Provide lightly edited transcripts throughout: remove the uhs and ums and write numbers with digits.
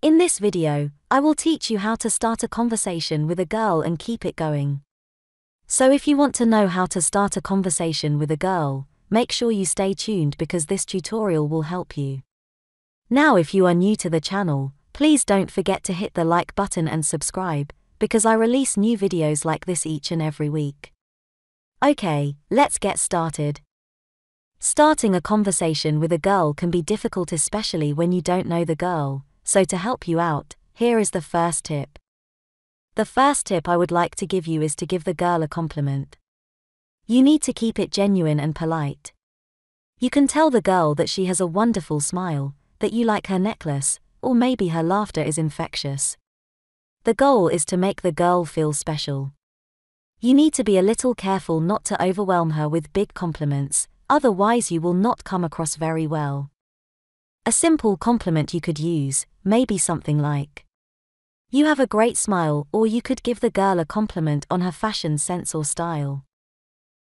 In this video, I will teach you how to start a conversation with a girl and keep it going. So if you want to know how to start a conversation with a girl, make sure you stay tuned because this tutorial will help you. Now if you are new to the channel, please don't forget to hit the like button and subscribe, because I release new videos like this each and every week. Okay, let's get started. Starting a conversation with a girl can be difficult, especially when you don't know the girl. So to help you out, here is the first tip. The first tip I would like to give you is to give the girl a compliment. You need to keep it genuine and polite. You can tell the girl that she has a wonderful smile, that you like her necklace, or maybe her laughter is infectious. The goal is to make the girl feel special. You need to be a little careful not to overwhelm her with big compliments, otherwise you will not come across very well. A simple compliment you could use, maybe something like, "You have a great smile," or you could give the girl a compliment on her fashion sense or style.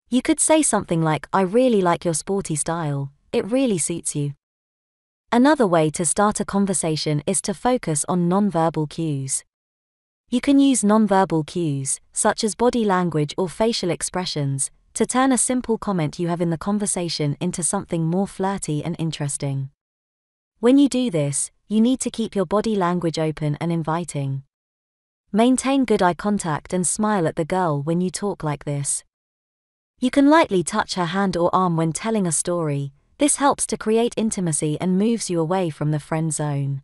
You could say something like, "I really like your sporty style, it really suits you." Another way to start a conversation is to focus on nonverbal cues. You can use nonverbal cues, such as body language or facial expressions, to turn a simple comment you have in the conversation into something more flirty and interesting. When you do this, you need to keep your body language open and inviting. Maintain good eye contact and smile at the girl when you talk like this. You can lightly touch her hand or arm when telling a story. This helps to create intimacy and moves you away from the friend zone.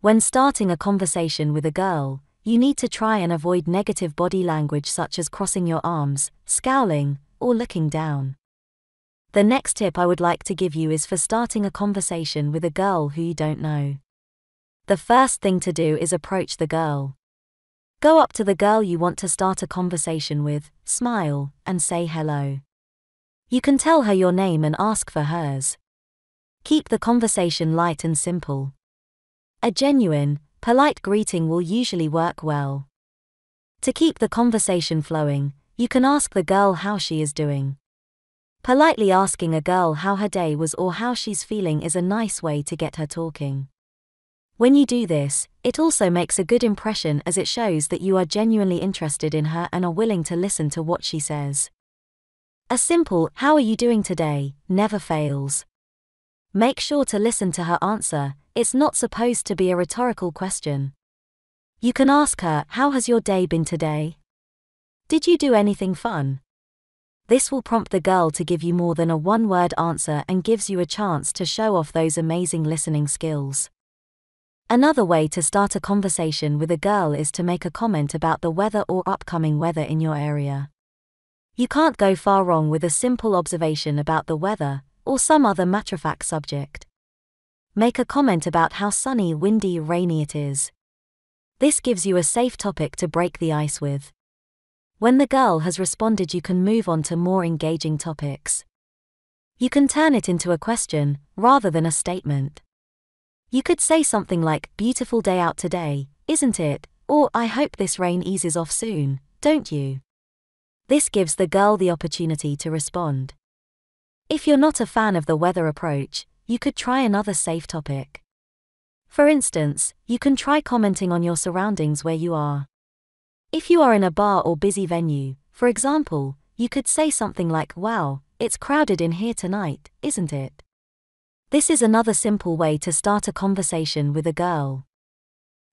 When starting a conversation with a girl, you need to try and avoid negative body language such as crossing your arms, scowling, or looking down. The next tip I would like to give you is for starting a conversation with a girl who you don't know. The first thing to do is approach the girl. Go up to the girl you want to start a conversation with, smile, and say hello. You can tell her your name and ask for hers. Keep the conversation light and simple. A genuine, polite greeting will usually work well. To keep the conversation flowing, you can ask the girl how she is doing. Politely asking a girl how her day was or how she's feeling is a nice way to get her talking. When you do this, it also makes a good impression as it shows that you are genuinely interested in her and are willing to listen to what she says. A simple "How are you doing today?" never fails. Make sure to listen to her answer, it's not supposed to be a rhetorical question. You can ask her, "How has your day been today? Did you do anything fun?" This will prompt the girl to give you more than a one-word answer and gives you a chance to show off those amazing listening skills. Another way to start a conversation with a girl is to make a comment about the weather or upcoming weather in your area. You can't go far wrong with a simple observation about the weather, or some other matter-of-fact subject. Make a comment about how sunny, windy, rainy it is. This gives you a safe topic to break the ice with. When the girl has responded, you can move on to more engaging topics. You can turn it into a question, rather than a statement. You could say something like, "Beautiful day out today, isn't it?" Or, "I hope this rain eases off soon, don't you?" This gives the girl the opportunity to respond. If you're not a fan of the weather approach, you could try another safe topic. For instance, you can try commenting on your surroundings where you are. If you are in a bar or busy venue, for example, you could say something like, "Wow, it's crowded in here tonight, isn't it?" This is another simple way to start a conversation with a girl.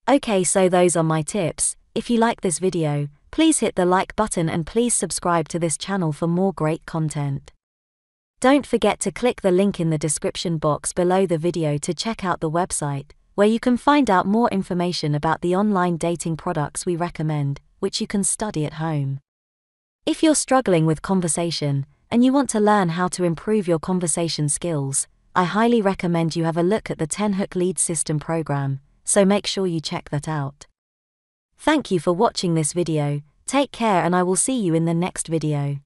Okay, so those are my tips. If you like this video, please hit the like button and please subscribe to this channel for more great content. Don't forget to click the link in the description box below the video to check out the website, where you can find out more information about the online dating products we recommend, which you can study at home. If you're struggling with conversation, and you want to learn how to improve your conversation skills, I highly recommend you have a look at the 10-Hook Lead System program, so make sure you check that out. Thank you for watching this video, take care and I will see you in the next video.